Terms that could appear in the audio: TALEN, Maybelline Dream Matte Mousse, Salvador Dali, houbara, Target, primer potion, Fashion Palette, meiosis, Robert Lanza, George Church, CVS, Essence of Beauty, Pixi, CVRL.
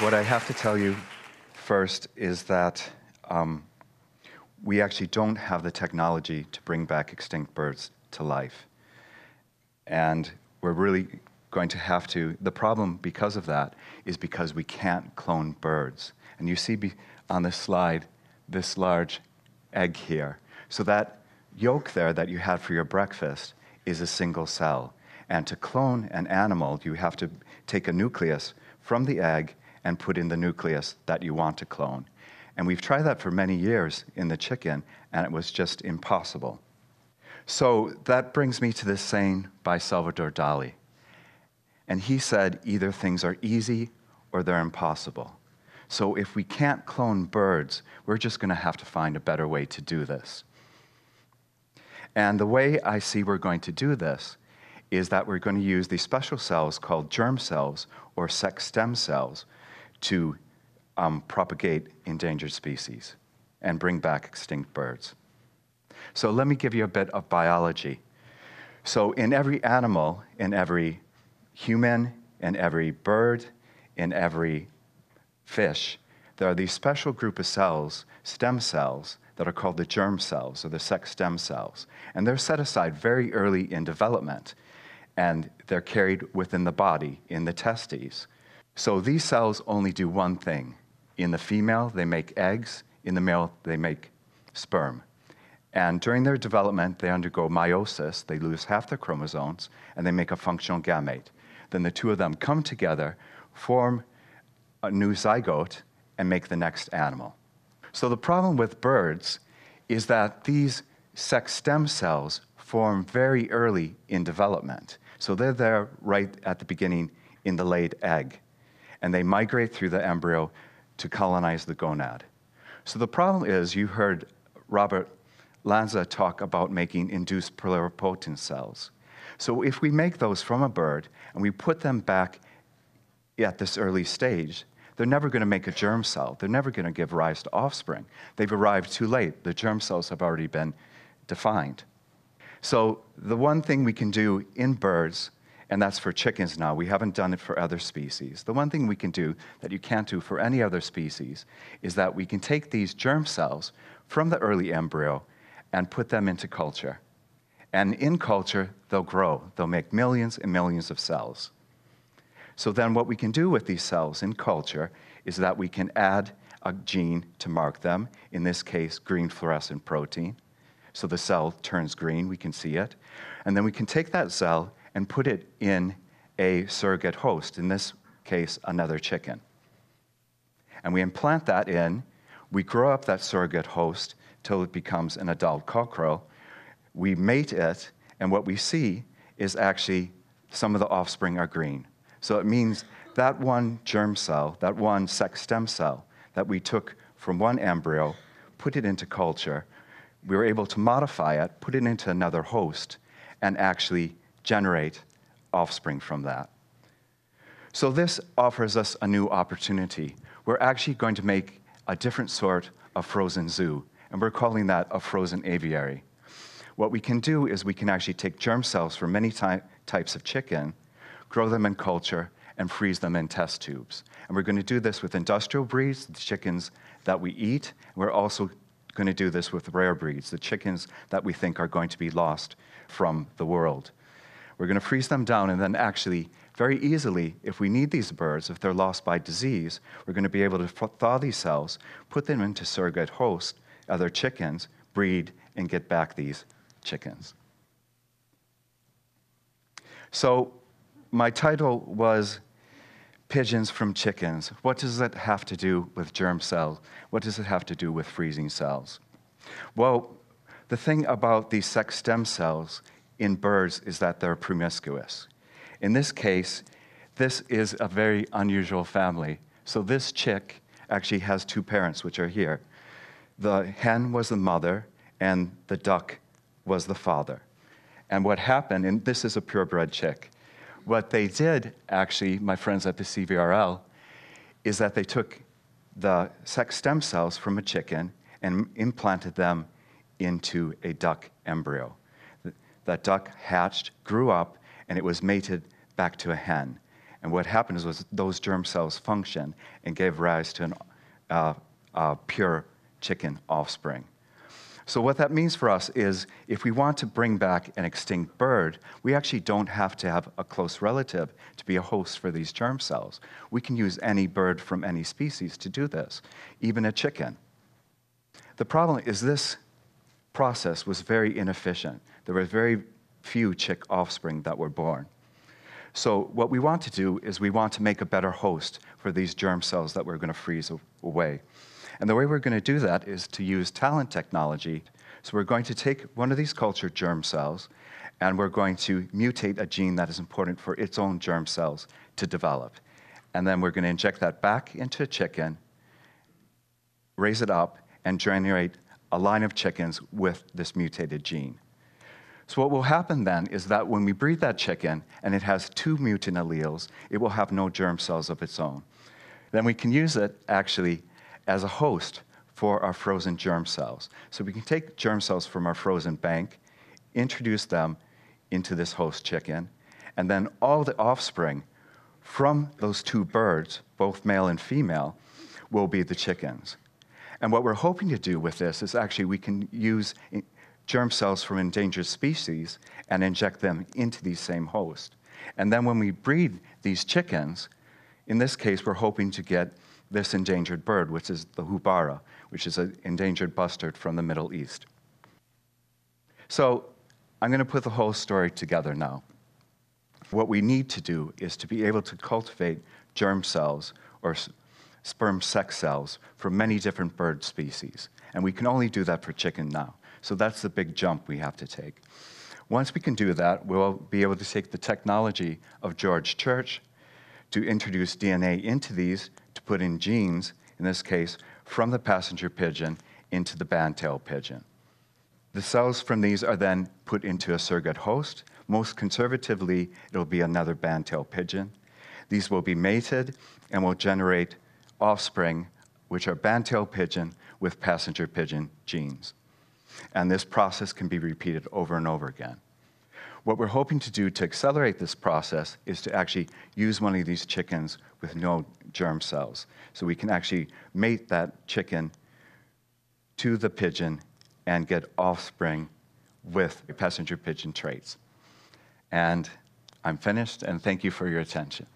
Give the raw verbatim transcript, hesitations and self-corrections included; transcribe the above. What I have to tell you first is that um, we actually don't have the technology to bring back extinct birds to life. And we're really going to have to, the problem because of that is because we can't clone birds. And you see be, on this slide, this large egg here. So that yolk there that you had for your breakfast is a single cell. And to clone an animal, you have to take a nucleus from the egg and put in the nucleus that you want to clone. And we've tried that for many years in the chicken, and it was just impossible. So that brings me to this saying by Salvador Dali. And he said, either things are easy or they're impossible. So if we can't clone birds, we're just going to have to find a better way to do this. And the way I see we're going to do this is that we're going to use these special cells called germ cells or sex stem cells to um, propagate endangered species and bring back extinct birds. So let me give you a bit of biology. So in every animal, in every human, in every bird, in every fish, there are these special group of cells, stem cells, that are called the germ cells or the sex stem cells. And they're set aside very early in development. And they're carried within the body, in the testes. So these cells only do one thing. In the female, they make eggs. In the male, they make sperm. And during their development, they undergo meiosis. They lose half their chromosomes, and they make a functional gamete. Then the two of them come together, form a new zygote, and make the next animal. So the problem with birds is that these sex stem cells form very early in development. So they're there right at the beginning in the laid egg. And they migrate through the embryo to colonize the gonad. So the problem is, you heard Robert Lanza talk about making induced pluripotent cells. So if we make those from a bird and we put them back at this early stage, they're never going to make a germ cell. They're never going to give rise to offspring. They've arrived too late. The germ cells have already been defined. So the one thing we can do in birds, and that's for chickens now, we haven't done it for other species. The one thing we can do that you can't do for any other species is that we can take these germ cells from the early embryo and put them into culture. And in culture, they'll grow. They'll make millions and millions of cells. So then what we can do with these cells in culture is that we can add a gene to mark them, in this case, green fluorescent protein. So the cell turns green, we can see it. And then we can take that cell and put it in a surrogate host, in this case, another chicken. And we implant that in, we grow up that surrogate host till it becomes an adult cockerel. We mate it, and what we see is actually some of the offspring are green. So it means that one germ cell, that one sex stem cell that we took from one embryo, put it into culture, we were able to modify it, put it into another host, and actually generate offspring from that. So this offers us a new opportunity. We're actually going to make a different sort of frozen zoo, and we're calling that a frozen aviary. What we can do is we can actually take germ cells from many ty types of chicken, grow them in culture, and freeze them in test tubes. And we're going to do this with industrial breeds, the chickens that we eat. We're also going to do this with rare breeds, the chickens that we think are going to be lost from the world. We're going to freeze them down, and then actually, very easily, if we need these birds, if they're lost by disease, we're going to be able to thaw these cells, put them into surrogate host, other chickens, breed, and get back these chickens. So my title was Pigeons from Chickens. What does it have to do with germ cells? What does it have to do with freezing cells? Well, the thing about these sex stem cells in birds is that they're promiscuous. In this case, this is a very unusual family. So this chick actually has two parents, which are here. The hen was the mother, and the duck was the father. And what happened, and this is a purebred chick, what they did, actually, my friends at the C V R L, is that they took the sex stem cells from a chicken and implanted them into a duck embryo. That duck hatched, grew up, and it was mated back to a hen. And what happened was those germ cells functioned and gave rise to an uh, uh, pure chicken offspring. So what that means for us is if we want to bring back an extinct bird, we actually don't have to have a close relative to be a host for these germ cells. We can use any bird from any species to do this, even a chicken. The problem is this process was very inefficient. There were very few chick offspring that were born. So what we want to do is we want to make a better host for these germ cells that we're going to freeze away. And the way we're going to do that is to use TALEN technology. So we're going to take one of these cultured germ cells, and we're going to mutate a gene that is important for its own germ cells to develop. And then we're going to inject that back into a chicken, raise it up, and generate a line of chickens with this mutated gene. So what will happen then is that when we breed that chicken and it has two mutant alleles, it will have no germ cells of its own. Then we can use it actually as a host for our frozen germ cells. So we can take germ cells from our frozen bank, introduce them into this host chicken, and then all the offspring from those two birds, both male and female, will be the chickens. And what we're hoping to do with this is actually we can use germ cells from endangered species and inject them into these same host. And then when we breed these chickens, in this case, we're hoping to get this endangered bird, which is the houbara, which is an endangered bustard from the Middle East. So I'm going to put the whole story together now. What we need to do is to be able to cultivate germ cells or sperm sex cells from many different bird species. And we can only do that for chicken now. So that's the big jump we have to take. Once we can do that, we'll be able to take the technology of George Church to introduce D N A into these, to put in genes, in this case, from the passenger pigeon into the band-tailed pigeon. The cells from these are then put into a surrogate host. Most conservatively, it'll be another band-tailed pigeon. These will be mated and will generate offspring, which are band-tailed pigeon with passenger pigeon genes. And this process can be repeated over and over again. What we're hoping to do to accelerate this process is to actually use one of these chickens with no germ cells. So we can actually mate that chicken to the pigeon and get offspring with passenger pigeon traits. And I'm finished, and thank you for your attention.